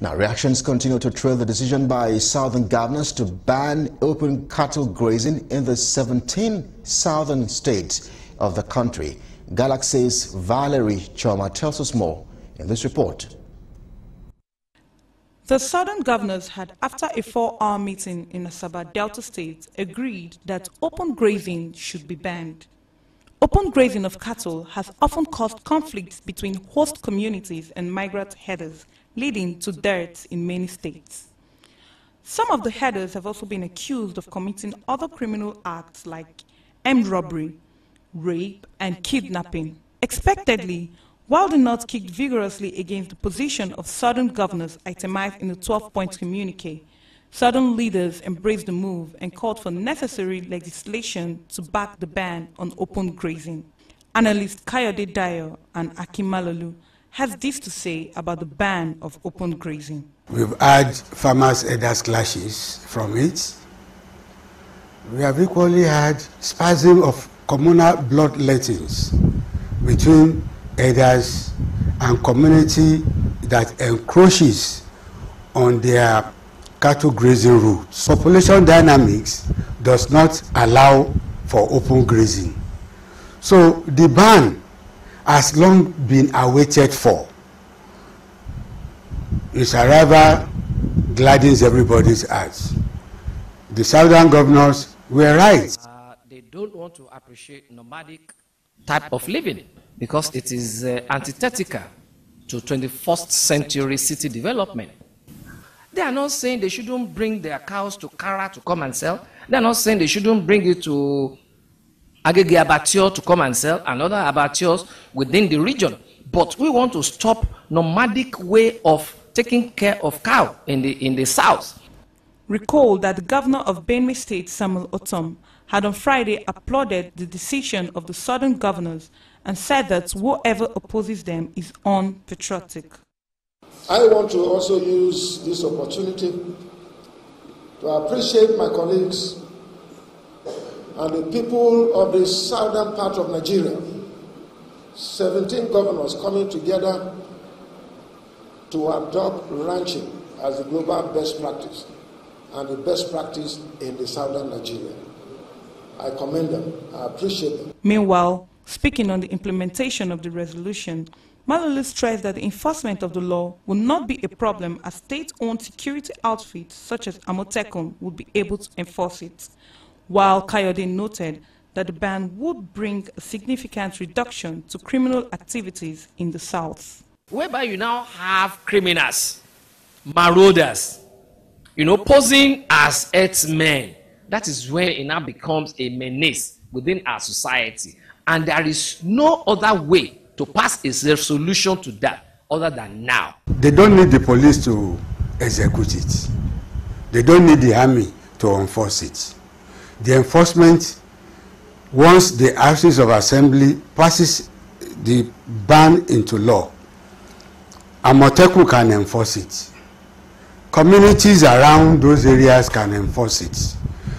Now, reactions continue to trail the decision by southern governors to ban open cattle grazing in the 17 southern states of the country. Galaxy's Valerie Choma tells us more in this report. The southern governors had, after a 4-hour meeting in the Sabah Delta State, agreed that open grazing should be banned. Open grazing of cattle has often caused conflicts between host communities and migrant herders, leading to deaths in many states. Some of the herders have also been accused of committing other criminal acts like armed robbery, rape, and kidnapping. Expectedly, while the North kicked vigorously against the position of southern governors itemized in the 12-point communique, southern leaders embraced the move and called for necessary legislation to back the ban on open grazing. Analyst Kayode Dayo and Aki has this to say about the ban of open grazing. We've had farmers' elders clashes from it. We have equally had spasm of communal bloodlettings between elders and community that encroaches on their cattle grazing routes. Population dynamics does not allow for open grazing. So the ban has long been awaited for. Its arrival gladdens everybody's eyes. The southern governors were right. They don't want to appreciate nomadic type of living, because it is antithetical to 21st century city development. They are not saying they shouldn't bring their cows to Kara to come and sell. They are not saying they shouldn't bring it to Agege Abattoir to come and sell, and other abattoirs within the region. But we want to stop nomadic way of taking care of cow in the south. Recall that the governor of Benue State, Samuel Otom, had on Friday applauded the decision of the southern governors and said that whoever opposes them is unpatriotic. I want to also use this opportunity to appreciate my colleagues and the people of the southern part of Nigeria. 17 governors coming together to adopt ranching as the global best practice and the best practice in the southern Nigeria. I commend them. I appreciate them. Meanwhile, speaking on the implementation of the resolution, Malulu stressed that the enforcement of the law will not be a problem, as state-owned security outfits such as Amotekun will be able to enforce it, while Kayode noted that the ban would bring a significant reduction to criminal activities in the south. Whereby you now have criminals, marauders, posing as herdsmen. That is where it now becomes a menace within our society. And there is no other way to pass a resolution to that other than now. They don't need the police to execute it. They don't need the army to enforce it. The enforcement, once the Houses of Assembly passes the ban into law, Amotekun can enforce it. Communities around those areas can enforce it.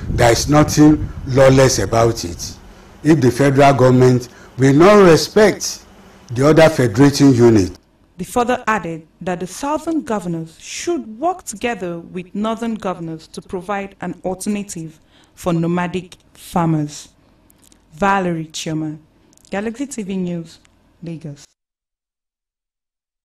There is nothing lawless about it. If the federal government will not respect the other federating unit. They further added that the southern governors should work together with northern governors to provide an alternative for nomadic farmers. Valerie Choma, Galaxy TV News, Lagos.